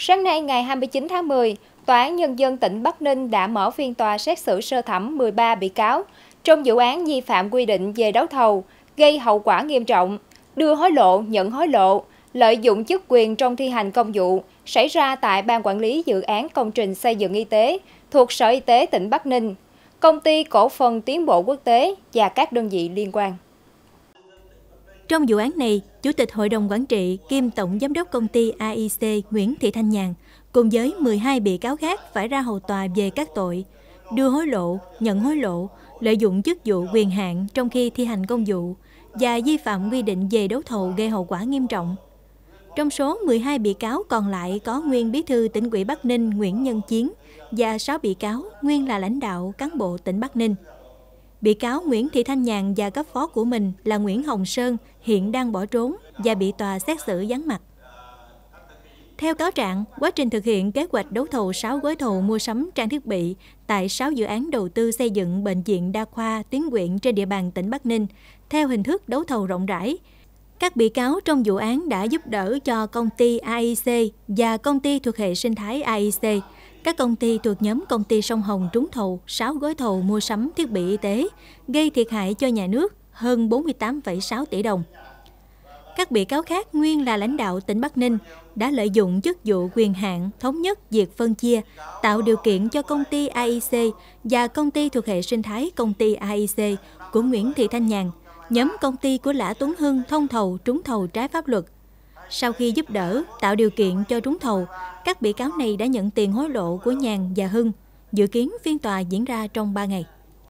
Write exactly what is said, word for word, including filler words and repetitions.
Sáng nay ngày hai mươi chín tháng mười, Tòa án Nhân dân tỉnh Bắc Ninh đã mở phiên tòa xét xử sơ thẩm mười ba bị cáo trong vụ án vi phạm quy định về đấu thầu, gây hậu quả nghiêm trọng, đưa hối lộ, nhận hối lộ, lợi dụng chức quyền trong thi hành công vụ xảy ra tại Ban Quản lý Dự án Công trình Xây dựng Y tế thuộc Sở Y tế tỉnh Bắc Ninh, Công ty Cổ phần Tiến bộ Quốc tế và các đơn vị liên quan. Trong vụ án này, Chủ tịch Hội đồng Quản trị kiêm Tổng Giám đốc Công ty A I C Nguyễn Thị Thanh Nhàn cùng với mười hai bị cáo khác phải ra hầu tòa về các tội đưa hối lộ, nhận hối lộ, lợi dụng chức vụ quyền hạn trong khi thi hành công vụ và vi phạm quy định về đấu thầu gây hậu quả nghiêm trọng. Trong số mười hai bị cáo còn lại có nguyên Bí thư Tỉnh ủy Bắc Ninh Nguyễn Nhân Chiến và sáu bị cáo nguyên là lãnh đạo cán bộ tỉnh Bắc Ninh. Bị cáo Nguyễn Thị Thanh Nhàn và cấp phó của mình là Nguyễn Hồng Sơn hiện đang bỏ trốn và bị tòa xét xử vắng mặt. Theo cáo trạng, quá trình thực hiện kế hoạch đấu thầu sáu gói thầu mua sắm trang thiết bị tại sáu dự án đầu tư xây dựng bệnh viện đa khoa tuyến huyện trên địa bàn tỉnh Bắc Ninh theo hình thức đấu thầu rộng rãi, các bị cáo trong vụ án đã giúp đỡ cho công ty A I C và công ty thuộc hệ sinh thái A I C, các công ty thuộc nhóm Công ty Sông Hồng trúng thầu sáu gói thầu mua sắm thiết bị y tế, gây thiệt hại cho nhà nước hơn bốn mươi tám phẩy sáu tỷ đồng. Các bị cáo khác nguyên là lãnh đạo tỉnh Bắc Ninh đã lợi dụng chức vụ quyền hạn thống nhất việc phân chia, tạo điều kiện cho công ty A I C và công ty thuộc hệ sinh thái công ty A I C của Nguyễn Thị Thanh Nhàn, nhóm công ty của Lã Tuấn Hưng thông thầu trúng thầu trái pháp luật. Sau khi giúp đỡ, tạo điều kiện cho trúng thầu, các bị cáo này đã nhận tiền hối lộ của Nhàn và Hưng. Dự kiến phiên tòa diễn ra trong ba ngày.